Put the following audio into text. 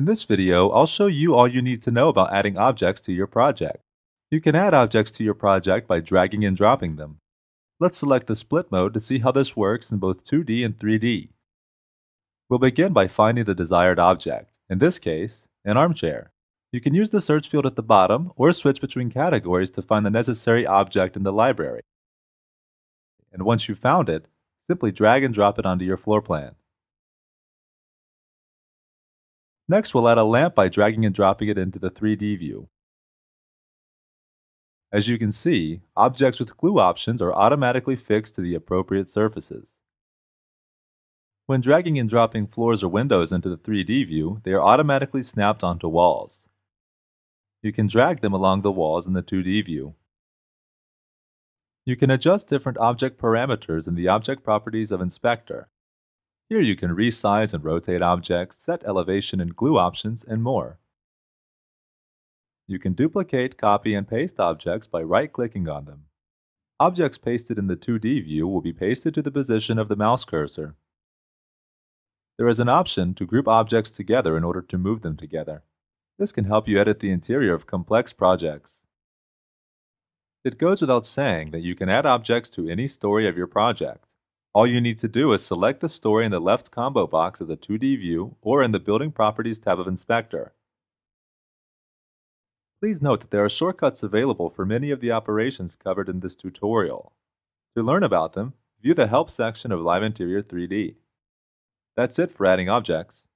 In this video, I'll show you all you need to know about adding objects to your project. You can add objects to your project by dragging and dropping them. Let's select the split mode to see how this works in both 2D and 3D. We'll begin by finding the desired object, in this case, an armchair. You can use the search field at the bottom or switch between categories to find the necessary object in the library. And once you've found it, simply drag and drop it onto your floor plan. Next, we'll add a lamp by dragging and dropping it into the 3D view. As you can see, objects with glue options are automatically fixed to the appropriate surfaces. When dragging and dropping floors or windows into the 3D view, they are automatically snapped onto walls. You can drag them along the walls in the 2D view. You can adjust different object parameters in the Object Properties of Inspector. Here you can resize and rotate objects, set elevation and glue options, and more. You can duplicate, copy, and paste objects by right-clicking on them. Objects pasted in the 2D view will be pasted to the position of the mouse cursor. There is an option to group objects together in order to move them together. This can help you edit the interior of complex projects. It goes without saying that you can add objects to any story of your project. All you need to do is select the story in the left combo box of the 2D view or in the Building Properties tab of Inspector. Please note that there are shortcuts available for many of the operations covered in this tutorial. To learn about them, view the Help section of Live Interior 3D. That's it for adding objects.